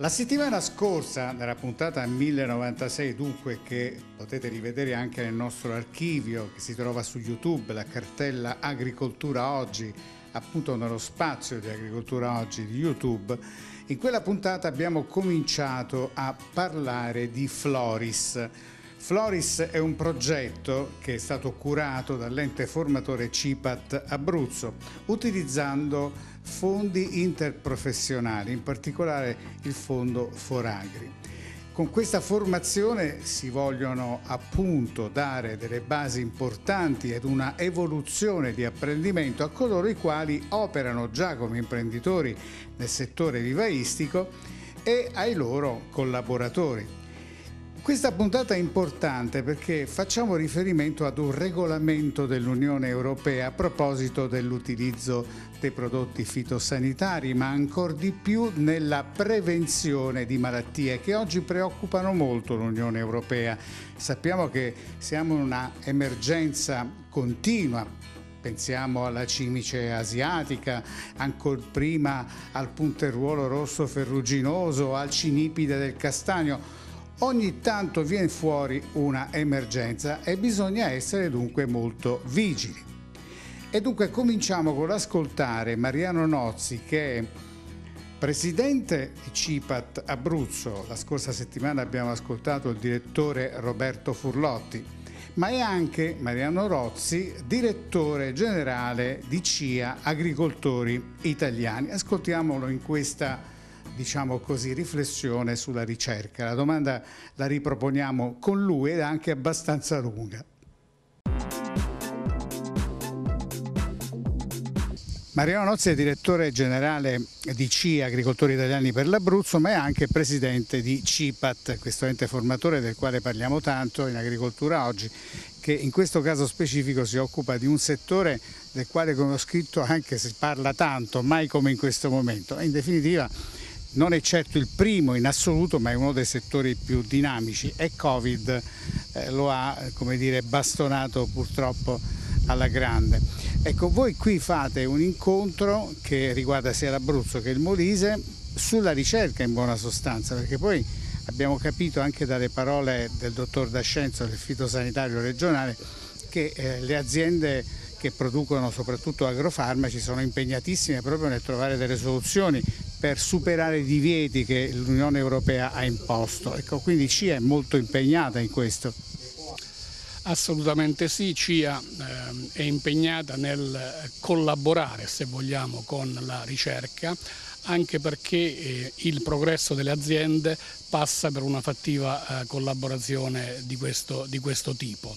La settimana scorsa, nella puntata 1096, dunque, che potete rivedere anche nel nostro archivio che si trova su YouTube, la cartella Agricoltura Oggi, appunto nello spazio di Agricoltura Oggi di YouTube, in quella puntata abbiamo cominciato a parlare di Floris. Floris è un progetto che è stato curato dall'ente formatore CIPAT Abruzzo, utilizzando fondi interprofessionali, in particolare il fondo Foragri. Con questa formazione si vogliono appunto dare delle basi importanti ed una evoluzione di apprendimento a coloro i quali operano già come imprenditori nel settore vivaistico e ai loro collaboratori. Questa puntata è importante perché facciamo riferimento ad un regolamento dell'Unione Europea a proposito dell'utilizzo dei prodotti fitosanitari, ma ancor di più nella prevenzione di malattie che oggi preoccupano molto l'Unione Europea. Sappiamo che siamo in una emergenza continua. Pensiamo alla cimice asiatica, ancor prima al punteruolo rosso ferruginoso, al cinipide del castagno. Ogni tanto viene fuori una emergenza e bisogna essere dunque molto vigili. E dunque cominciamo con l'ascoltare Mariano Nozzi, che è presidente di CIPAT Abruzzo. La scorsa settimana abbiamo ascoltato il direttore Roberto Furlotti, ma è anche Mariano Nozzi, direttore generale di CIA Agricoltori Italiani. Ascoltiamolo in questa, diciamo così, riflessione sulla ricerca. La domanda la riproponiamo con lui ed è anche abbastanza lunga. Mariano Nozzi è direttore generale di CIA Agricoltori Italiani per l'Abruzzo, ma è anche presidente di CIPAT, questo ente formatore del quale parliamo tanto in Agricoltura Oggi, che in questo caso specifico si occupa di un settore del quale, come ho scritto, anche se parla tanto, mai come in questo momento. In definitiva, non è certo il primo in assoluto, ma è uno dei settori più dinamici e Covid lo ha, come dire, bastonato purtroppo alla grande. Ecco, voi qui fate un incontro che riguarda sia l'Abruzzo che il Molise sulla ricerca, in buona sostanza, perché poi abbiamo capito anche dalle parole del dottor D'Ascenzo, del fitosanitario regionale, che le aziende che producono soprattutto agrofarmaci sono impegnatissime proprio nel trovare delle soluzioni per superare i divieti che l'Unione Europea ha imposto. Ecco, quindi CIA è molto impegnata in questo. Assolutamente sì, CIA è impegnata nel collaborare, se vogliamo, con la ricerca, anche perché il progresso delle aziende passa per una fattiva collaborazione di questo tipo.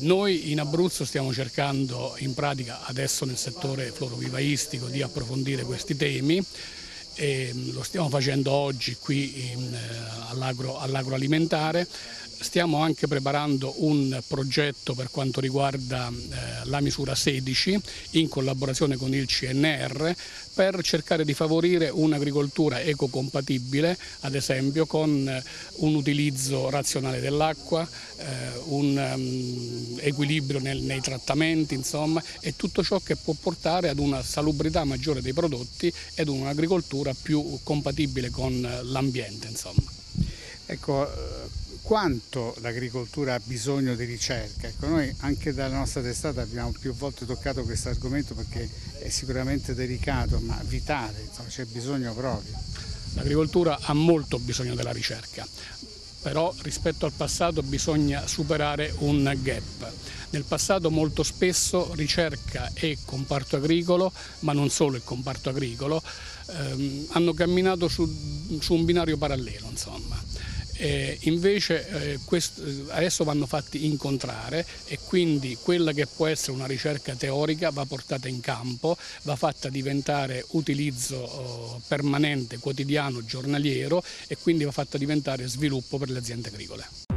Noi in Abruzzo stiamo cercando in pratica adesso nel settore florovivaistico di approfondire questi temi, e lo stiamo facendo oggi qui all'agroalimentare. Stiamo anche preparando un progetto per quanto riguarda la misura 16 in collaborazione con il CNR per cercare di favorire un'agricoltura ecocompatibile, ad esempio con un utilizzo razionale dell'acqua, un equilibrio nei trattamenti, insomma, e tutto ciò che può portare ad una salubrità maggiore dei prodotti ed un'agricoltura più compatibile con l'ambiente, insomma. Ecco, quanto l'agricoltura ha bisogno di ricerca. Ecco, noi anche dalla nostra testata abbiamo più volte toccato questo argomento perché è sicuramente delicato ma vitale, insomma, c'è bisogno proprio. L'agricoltura ha molto bisogno della ricerca, però rispetto al passato bisogna superare un gap. Nel passato molto spesso ricerca e comparto agricolo, ma non solo il comparto agricolo, hanno camminato su un binario parallelo, insomma. Invece adesso vanno fatti incontrare e quindi quella che può essere una ricerca teorica va portata in campo, va fatta diventare utilizzo permanente, quotidiano, giornaliero, e quindi va fatta diventare sviluppo per le aziende agricole.